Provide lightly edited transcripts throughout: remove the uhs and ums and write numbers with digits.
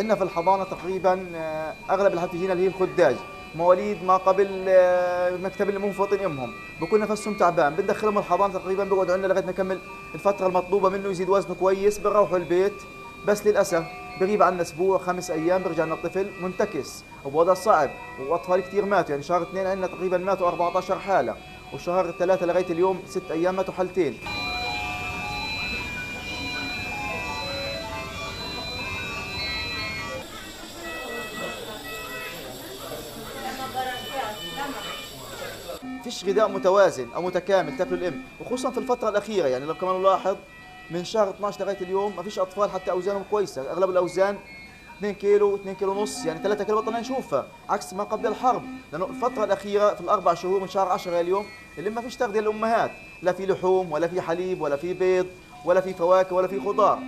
عندنا في الحضانه تقريبا اغلب اللافتين اللي هي الخداج، مواليد ما قبل مكتب اللي مو فاطن امهم، بكون نفسهم تعبان، بندخلهم الحضانه تقريبا بيقعدوا عندنا لغايه ما يكمل الفتره المطلوبه منه يزيد وزنه كويس، بنروحوا البيت بس للاسف بغيب عنا اسبوع 5 ايام برجع لنا الطفل منتكس وبوضع صعب، واطفال كثير ماتوا، يعني شهر 2 عندنا تقريبا ماتوا 14 حاله، وشهر 3 لغايه اليوم 6 ايام ماتوا حالتين. فيش غذاء متوازن او متكامل تاكله الام، وخصوصا في الفتره الاخيره، يعني لو كمان نلاحظ من شهر 12 لغايه اليوم ما فيش اطفال حتى اوزانهم كويسه، اغلب الاوزان 2 كيلو 2 كيلو ونص، يعني 3 كيلو بطلنا نشوفها، عكس ما قبل الحرب، لانه الفتره الاخيره في ال4 شهور من شهر 10 لليوم الام ما فيش تغذيه للامهات، لا في لحوم ولا في حليب ولا في بيض ولا في فواكه ولا في خضار.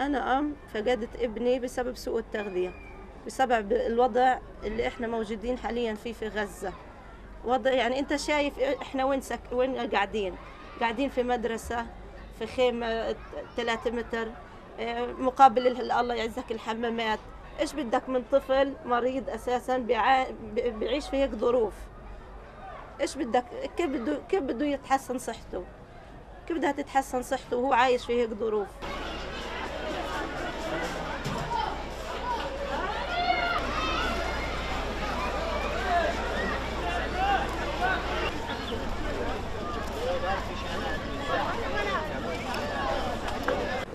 أنا أم فقدت ابني بسبب سوء التغذية، بسبب الوضع اللي إحنا موجودين حالياً فيه في غزة. وضع يعني أنت شايف إحنا وين قاعدين، قاعدين في مدرسة، في خيمة 3 متر مقابل الله يعزك الحمامات. إيش بدك من طفل مريض أساساً بيعيش في هيك ظروف؟ إيش بدك؟ كيف بده يتحسن صحته؟ كيف بدها تتحسن صحته وهو عايش في هيك ظروف؟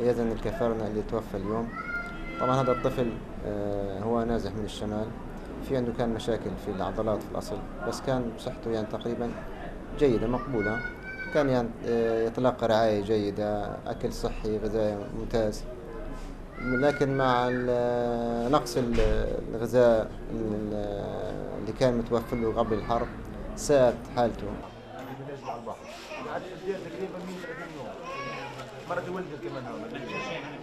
يزن الكفرنة اللي توفى اليوم، طبعا هذا الطفل هو نازح من الشمال، في عنده كان مشاكل في العضلات في الأصل، بس كان صحته يعني تقريبا جيدة مقبولة، كان يعني يتلقى رعاية جيدة، أكل صحي، غذاء ممتاز، لكن مع نقص الغذاء اللي كان متوفر له قبل الحرب ساءت حالته. مرة ولدت كمان هون.